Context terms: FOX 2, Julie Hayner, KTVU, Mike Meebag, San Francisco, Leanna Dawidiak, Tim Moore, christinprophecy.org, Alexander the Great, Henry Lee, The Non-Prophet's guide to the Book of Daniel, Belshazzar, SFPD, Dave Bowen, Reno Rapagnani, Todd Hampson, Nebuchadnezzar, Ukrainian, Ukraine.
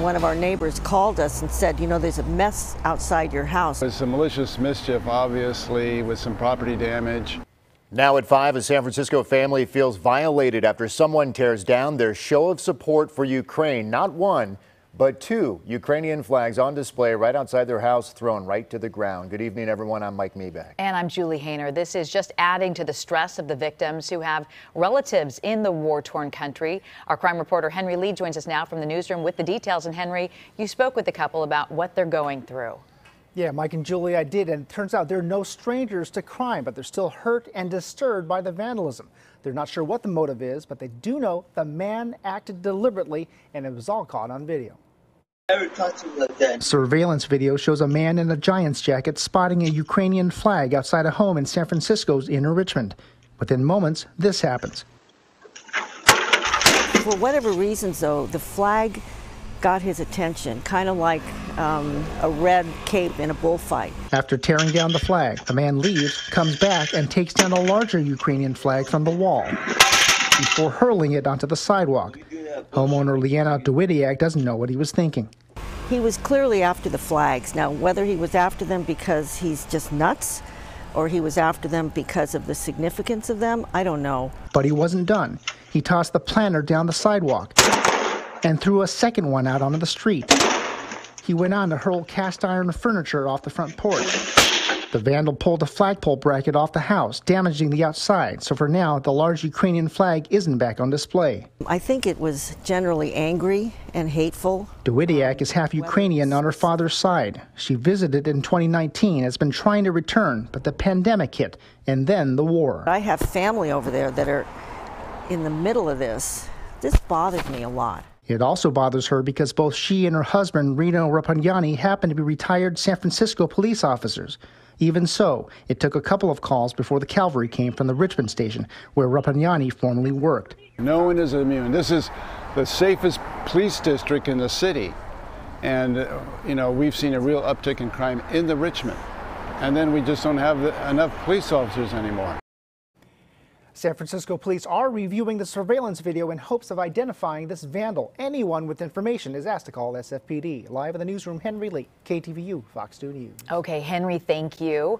One of our neighbors called us and said, you know, there's a mess outside your house. There's some malicious mischief, obviously, with some property damage. Now at 5, a San Francisco family feels violated after someone tears down their show of support for Ukraine. Not one, but two Ukrainian flags on display right outside their house, thrown right to the ground. Good evening, everyone. I'm Mike Meebag. And I'm Julie Hayner. This is just adding to the stress of the victims who have relatives in the war-torn country. Our crime reporter Henry Lee joins us now from the newsroom with the details. And Henry, you spoke with the couple about what they're going through. Yeah, Mike and Julie, I did, and it turns out they're no strangers to crime, but they're still hurt and disturbed by the vandalism. They're not sure what the motive is, but they do know the man acted deliberately, and it was all caught on video. Surveillance video shows a man in a Giants jacket spotting a Ukrainian flag outside a home in San Francisco's inner Richmond. Within moments, this happens. For whatever reasons, though, the flag got his attention, kind of like a red cape in a bullfight. After tearing down the flag, the man leaves, comes back, and takes down a larger Ukrainian flag from the wall before hurling it onto the sidewalk. Homeowner Leanna Dawidiak doesn't know what he was thinking. He was clearly after the flags. Now, whether he was after them because he's just nuts or he was after them because of the significance of them, I don't know. But he wasn't done. He tossed the planter down the sidewalk and threw a second one out onto the street. He went on to hurl cast iron furniture off the front porch. The vandal pulled a flagpole bracket off the house, damaging the outside, so for now, the large Ukrainian flag isn't back on display. I think it was generally angry and hateful. Dawidiak is half Ukrainian on her father's side. She visited in 2019, has been trying to return, but the pandemic hit, and then the war. I have family over there that are in the middle of this. This bothered me a lot. It also bothers her because both she and her husband, Reno Rapagnani, happen to be retired San Francisco police officers. Even so, it took a couple of calls before the cavalry came from the Richmond station, where Rapagnani formerly worked. No one is immune. This is the safest police district in the city. And, you know, we've seen a real uptick in crime in the Richmond. And then we just don't have enough police officers anymore. San Francisco police are reviewing the surveillance video in hopes of identifying this vandal. Anyone with information is asked to call SFPD. Live in the newsroom, Henry Lee, KTVU, Fox 2 News. Okay, Henry, thank you.